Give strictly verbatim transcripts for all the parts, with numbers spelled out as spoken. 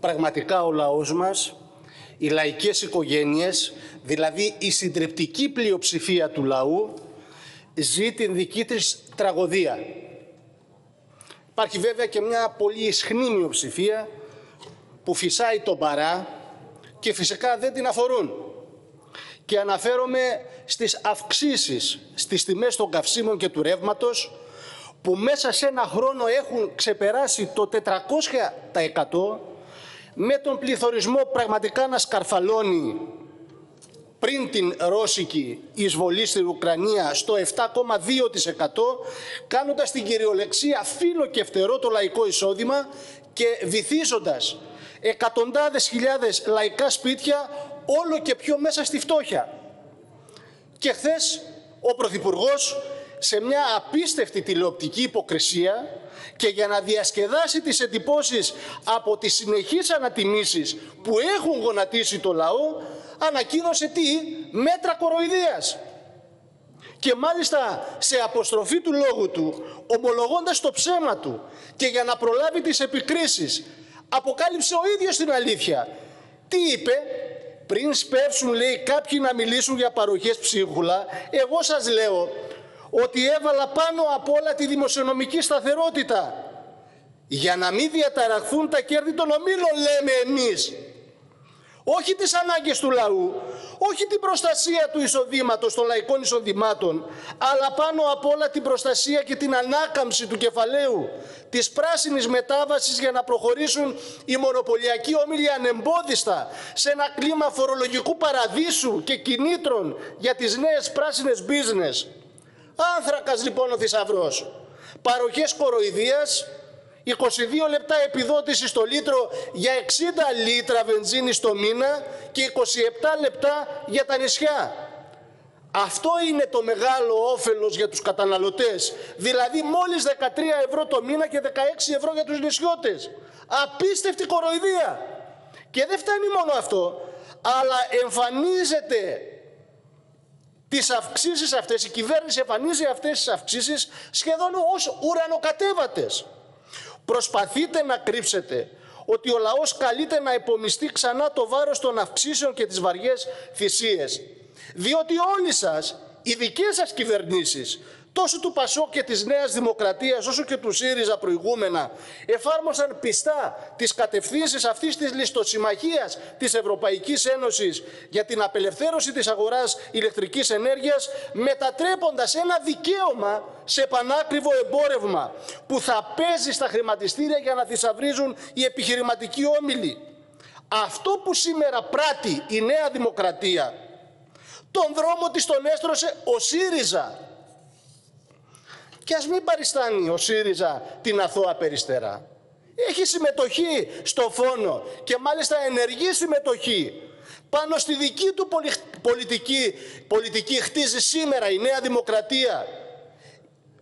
πραγματικά ο λαός μας, οι λαϊκές οικογένειες, δηλαδή η συντριπτική πλειοψηφία του λαού, ζει την δική της τραγωδία. Υπάρχει βέβαια και μια πολύ ισχνή μειοψηφία που φυσάει τον παρά και φυσικά δεν την αφορούν. Και αναφέρομαι στις αυξήσεις στις τιμές των καυσίμων και του ρεύματος, που μέσα σε ένα χρόνο έχουν ξεπεράσει το τετρακόσια τοις εκατό, με τον πληθωρισμό πραγματικά να σκαρφαλώνει πριν την ρώσικη εισβολή στην Ουκρανία στο επτά κόμμα δύο τοις εκατό, κάνοντας την κυριολεξία φύλλο και φτερό το λαϊκό εισόδημα και βυθίζοντας εκατοντάδες χιλιάδες λαϊκά σπίτια όλο και πιο μέσα στη φτώχεια. Και χθες ο Πρωθυπουργός, σε μια απίστευτη τηλεοπτική υποκρισία και για να διασκεδάσει τις εντυπώσεις από τις συνεχείς ανατιμήσεις που έχουν γονατίσει το λαό, ανακοίνωσε τι, μέτρα κοροϊδίας. Και μάλιστα σε αποστροφή του λόγου του, ομολογώντας το ψέμα του και για να προλάβει τις επικρίσεις, αποκάλυψε ο ίδιος την αλήθεια. Τι είπε? Πριν σπεύσουν, λέει, κάποιοι να μιλήσουν για παροχές ψίχουλα, εγώ σας λέω ότι έβαλα πάνω απ' όλα τη δημοσιονομική σταθερότητα για να μην διαταραχθούν τα κέρδη των ομίλων, λέμε εμείς. Όχι τις ανάγκες του λαού, όχι την προστασία του εισοδήματος, των λαϊκών εισοδημάτων, αλλά πάνω απ' όλα την προστασία και την ανάκαμψη του κεφαλαίου, της πράσινης μετάβασης για να προχωρήσουν οι μονοπωλιακοί όμιλοι ανεμπόδιστα σε ένα κλίμα φορολογικού παραδείσου και κινήτρων για τις νέες πράσινες business. Άνθρακας λοιπόν ο θησαυρός. Παροχές κοροϊδίας, είκοσι δύο λεπτά επιδότηση στο λίτρο για εξήντα λίτρα βενζίνη το μήνα και είκοσι επτά λεπτά για τα νησιά. Αυτό είναι το μεγάλο όφελος για τους καταναλωτές. Δηλαδή μόλις δεκατρία ευρώ το μήνα και δεκαέξι ευρώ για τους νησιώτες. Απίστευτη κοροϊδία. Και δεν φτάνει μόνο αυτό, αλλά εμφανίζεται... τις αυξήσεις αυτές, η κυβέρνηση εμφανίζει αυτές τις αυξήσεις σχεδόν ως ουρανοκατέβατες. Προσπαθείτε να κρύψετε ότι ο λαός καλείται να επομιστεί ξανά το βάρος των αυξήσεων και τις βαριές θυσίες. Διότι όλοι σας, οι δικές σας κυβερνήσεις, τόσο του Πασόκ και της Νέας Δημοκρατίας, όσο και του ΣΥΡΙΖΑ προηγούμενα, εφάρμοσαν πιστά τις κατευθύνσεις αυτής της λιστοσυμμαχίας της Ευρωπαϊκής Ένωσης για την απελευθέρωση της αγοράς ηλεκτρικής ενέργειας, μετατρέποντας ένα δικαίωμα σε πανάκριβο εμπόρευμα που θα παίζει στα χρηματιστήρια για να θησαυρίζουν οι επιχειρηματικοί όμιλοι. Αυτό που σήμερα πράττει η Νέα Δημοκρατία, τον δρόμο της τον έστρωσε ο ΣΥΡΙΖΑ. Και ας μην παριστάνει ο ΣΥΡΙΖΑ την αθώα περιστερά. Έχει συμμετοχή στο φόνο και μάλιστα ενεργή συμμετοχή. Πάνω στη δική του πολιτική, πολιτική χτίζει σήμερα η Νέα Δημοκρατία.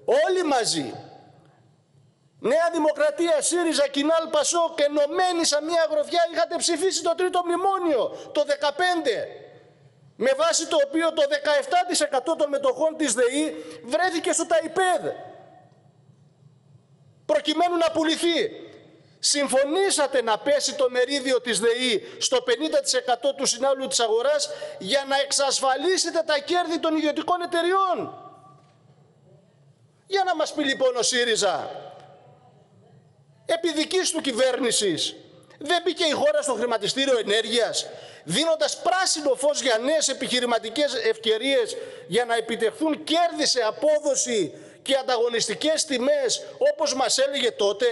Όλοι μαζί. Νέα Δημοκρατία, ΣΥΡΙΖΑ, ΚΙΝΑΛ, ΠΑΣΟΚ, ενωμένοι σαν μια αγροφιά, είχατε ψηφίσει το τρίτο μνημόνιο, το δεκαπέντε. Με βάση το οποίο το δεκαεπτά τοις εκατό των μετοχών της ΔΕΗ βρέθηκε στο ΤΑΙΠΕΔ, προκειμένου να πουληθεί. Συμφωνήσατε να πέσει το μερίδιο της ΔΕΗ στο πενήντα τοις εκατό του συνόλου της αγοράς για να εξασφαλίσετε τα κέρδη των ιδιωτικών εταιριών. Για να μας πει λοιπόν ο ΣΥΡΙΖΑ, επί δικής του κυβέρνησης, δεν μπήκε η χώρα στο χρηματιστήριο ενέργειας, δίνοντας πράσινο φως για νέες επιχειρηματικές ευκαιρίες για να επιτευχθούν κέρδη σε απόδοση και ανταγωνιστικές τιμές, όπως μας έλεγε τότε.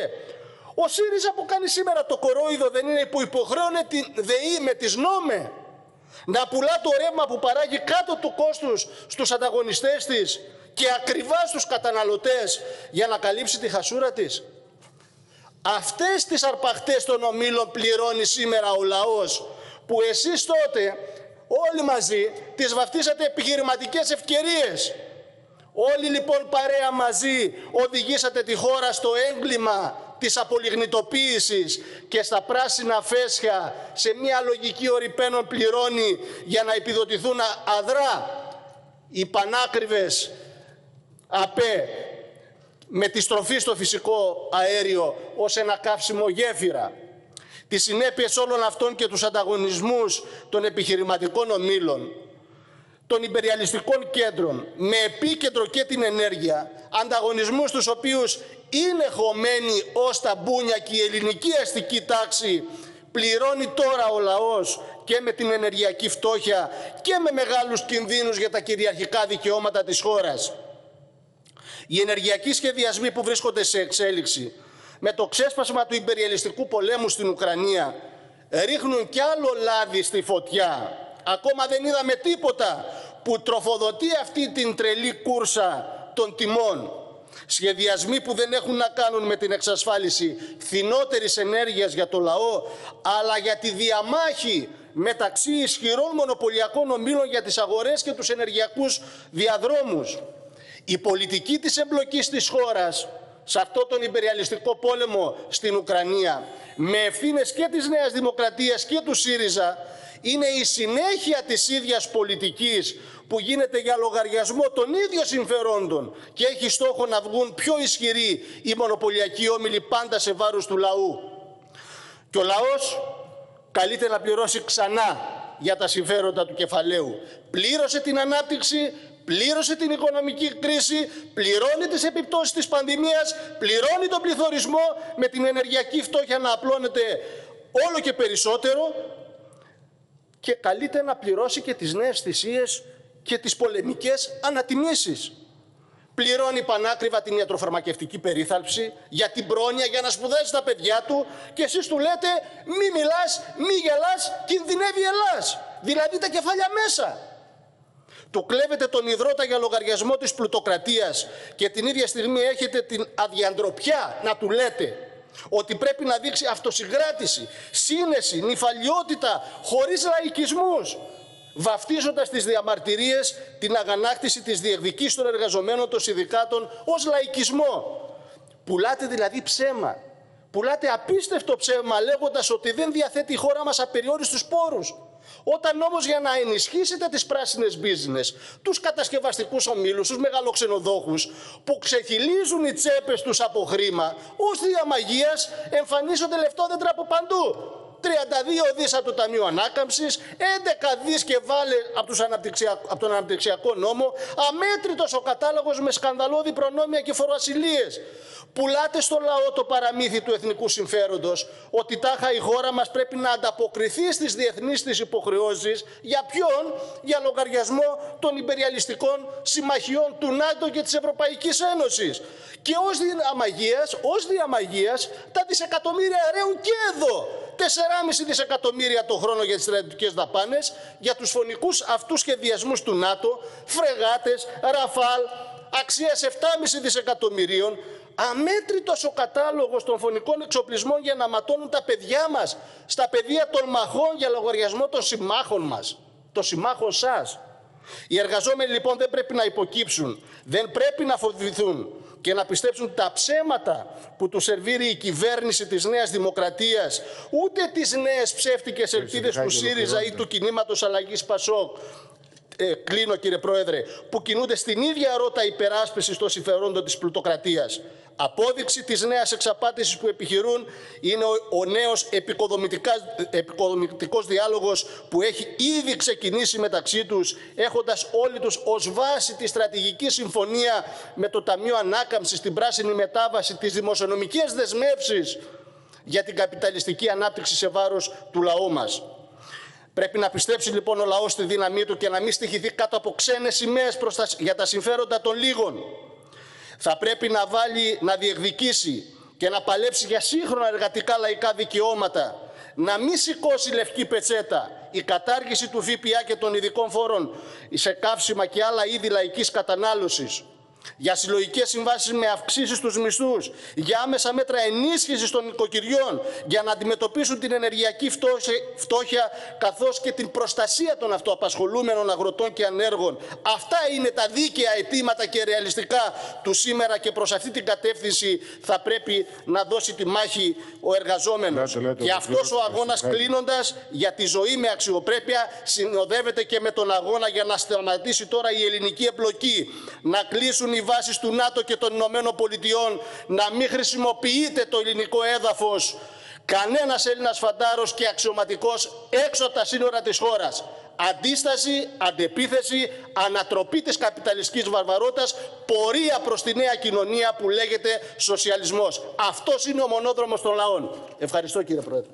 Ο ΣΥΡΙΖΑ που κάνει σήμερα το κορόιδο δεν είναι που υποχρέωνε την ΔΕΗ με τις νόμε να πουλά το ρεύμα που παράγει κάτω του κόστους στους ανταγωνιστές της και ακριβά στους καταναλωτές για να καλύψει τη χασούρα της. Αυτές τις αρπαχτές των ομίλων πληρώνει σήμερα ο λαός, που εσείς τότε όλοι μαζί τις βαφτίσατε επιχειρηματικές ευκαιρίες. Όλοι λοιπόν παρέα μαζί οδηγήσατε τη χώρα στο έγκλημα της απολιγνητοποίησης και στα πράσινα φέσια, σε μια λογική ορυπαίνων πληρώνει για να επιδοτηθούν αδρά οι πανάκριβες ΑΠΕ με τη στροφή στο φυσικό αέριο ως ένα καύσιμο γέφυρα. τις συνέπειες όλων αυτών και τους ανταγωνισμούς των επιχειρηματικών ομίλων, των υπεριαλιστικών κέντρων, με επίκεντρο και την ενέργεια, ανταγωνισμούς τους οποίους είναι χωμένοι ως τα μπούνια και η ελληνική αστική τάξη πληρώνει τώρα ο λαός και με την ενεργειακή φτώχεια και με μεγάλους κινδύνους για τα κυριαρχικά δικαιώματα της χώρας. Οι ενεργειακοί σχεδιασμοί που βρίσκονται σε εξέλιξη με το ξέσπασμα του υπεριαλιστικού πολέμου στην Ουκρανία ρίχνουν κι άλλο λάδι στη φωτιά. Ακόμα δεν είδαμε τίποτα που τροφοδοτεί αυτή την τρελή κούρσα των τιμών. Σχεδιασμοί που δεν έχουν να κάνουν με την εξασφάλιση φθηνότερης ενέργειας για το λαό, αλλά για τη διαμάχη μεταξύ ισχυρών μονοπωλιακών ομίλων για τις αγορές και τους ενεργειακούς διαδρόμους. Η πολιτική της εμπλοκής της χώρας σε αυτό τον υπεριαλιστικό πόλεμο στην Ουκρανία, με ευθύνες και της Νέας Δημοκρατίας και του ΣΥΡΙΖΑ, είναι η συνέχεια της ίδιας πολιτικής που γίνεται για λογαριασμό των ίδιων συμφερόντων και έχει στόχο να βγουν πιο ισχυροί οι μονοπωλιακοί όμιλοι πάντα σε βάρος του λαού. Και ο λαός καλείται να πληρώσει ξανά για τα συμφέροντα του κεφαλαίου. Πλήρωσε την ανάπτυξη, πλήρωσε την οικονομική κρίση, πληρώνει τις επιπτώσεις της πανδημίας, πληρώνει τον πληθωρισμό με την ενεργειακή φτώχεια να απλώνεται όλο και περισσότερο και καλείται να πληρώσει και τις νέες θυσίες και τις πολεμικές ανατιμήσεις. Πληρώνει πανάκριβα την ιατροφαρμακευτική περίθαλψη για την πρόνοια, για να σπουδάζει τα παιδιά του και εσείς του λέτε μη μιλάς, μη γελάς, κινδυνεύει η Ελλάς. Δηλαδή τα κεφάλια μέσα. Του κλέβετε τον ιδρώτα για λογαριασμό της πλουτοκρατίας και την ίδια στιγμή έχετε την αδιαντροπιά να του λέτε ότι πρέπει να δείξει αυτοσυγκράτηση, σύνεση, νηφαλιότητα, χωρίς λαϊκισμούς, βαφτίζοντας τις διαμαρτυρίες, την αγανάκτηση της διεκδικής των εργαζομένων των συνδικάτων ως λαϊκισμό. Πουλάτε δηλαδή ψέμα. Πουλάτε απίστευτο ψέμα λέγοντας ότι δεν διαθέτει η χώρα μας απεριόριστους πόρους. Όταν όμως για να ενισχύσετε τις πράσινες business, τους κατασκευαστικούς ομίλους, τους μεγαλοξενοδόχους που ξεχυλίζουν οι τσέπες τους από χρήμα, ως θεία μαγείας εμφανίζονται λεφτόδεντρα από παντού. τριάντα δύο δισεκατομμύρια από το Ταμείο Ανάκαμψης, έντεκα δισεκατομμύρια και βάλε από, από τον Αναπτυξιακό Νόμο, αμέτρητος ο κατάλογος με σκανδαλώδη προνόμια και φοροασυλίες. Πουλάτε στο λαό το παραμύθι του εθνικού συμφέροντος, ότι τάχα η χώρα μας πρέπει να ανταποκριθεί στις διεθνείς της υποχρεώσεις, για ποιον, για λογαριασμό των υπεριαλιστικών συμμαχιών του ΝΑΤΟ και της Ευρωπαϊκής Ένωσης. Και ως διαμαγείας, ως διαμαγείας, τα δισεκατομμύρια ρέουν και εδώ. τέσσερα κόμμα πέντε δισεκατομμύρια το χρόνο για τις στρατιωτικές δαπάνες, για τους φωνικούς αυτούς σχεδιασμούς του ΝΑΤΟ, φρεγάτες, Ραφάλ, αξίας επτά κόμμα πέντε δισεκατομμυρίων, αμέτρητος ο κατάλογος των φωνικών εξοπλισμών για να ματώνουν τα παιδιά μας στα πεδία των μαχών για λογαριασμό των συμμάχων μας, των συμμάχων σας. Οι εργαζόμενοι λοιπόν δεν πρέπει να υποκύψουν, δεν πρέπει να φοβηθούν και να πιστέψουν τα ψέματα που του σερβίρει η κυβέρνηση της Νέας Δημοκρατίας, ούτε τις νέες ψεύτικες ελπίδες του ΣΥΡΙΖΑ ή του κινήματος αλλαγής ΠΑΣΟΚ, ε, κλείνω κύριε Πρόεδρε, που κινούνται στην ίδια ρότα υπεράσπισης των συμφερόντων της πλουτοκρατίας. Απόδειξη της νέας εξαπάτησης που επιχειρούν είναι ο, ο νέος επικοδομητικός διάλογος που έχει ήδη ξεκινήσει μεταξύ τους, έχοντας όλοι τους ως βάση τη στρατηγική συμφωνία με το Ταμείο Ανάκαμψης, την πράσινη μετάβαση, τις δημοσιονομικές δεσμεύσεις για την καπιταλιστική ανάπτυξη σε βάρος του λαού μας. Πρέπει να πιστέψει λοιπόν ο λαός στη δύναμή του και να μην στοιχηθεί κάτω από ξένες σημαίες για τα συμφέροντα των λίγων. Θα πρέπει να βάλει, να διεκδικήσει και να παλέψει για σύγχρονα εργατικά λαϊκά δικαιώματα, να μην σηκώσει λευκή πετσέτα. Η κατάργηση του ΦΠΑ και των ειδικών φόρων σε καύσιμα και άλλα είδη λαϊκής κατανάλωσης, για συλλογικές συμβάσεις με αυξήσεις στους μισθούς, για άμεσα μέτρα ενίσχυσης των οικοκυριών, για να αντιμετωπίσουν την ενεργειακή φτώχεια καθώς και την προστασία των αυτοαπασχολούμενων αγροτών και ανέργων. Αυτά είναι τα δίκαια αιτήματα και ρεαλιστικά του σήμερα και προς αυτή την κατεύθυνση θα πρέπει να δώσει τη μάχη ο εργαζόμενος. Και αυτός ο αγώνας, κλείνοντας, για τη ζωή με αξιοπρέπεια συνοδεύεται και με τον αγώνα για να σταματήσει τώρα η ελληνική εμπλοκή, να κλείσουν οι βάσεις του ΝΑΤΟ και των Ηνωμένων Πολιτειών, να μην χρησιμοποιείται το ελληνικό έδαφος κανένας Έλληνας φαντάρος και αξιωματικός έξω από τα σύνορα της χώρας. Αντίσταση, αντεπίθεση, ανατροπή της καπιταλιστικής βαρβαρότητας, πορεία προς τη νέα κοινωνία που λέγεται σοσιαλισμός. Αυτός είναι ο μονόδρομος των λαών. Ευχαριστώ κύριε Πρόεδρε.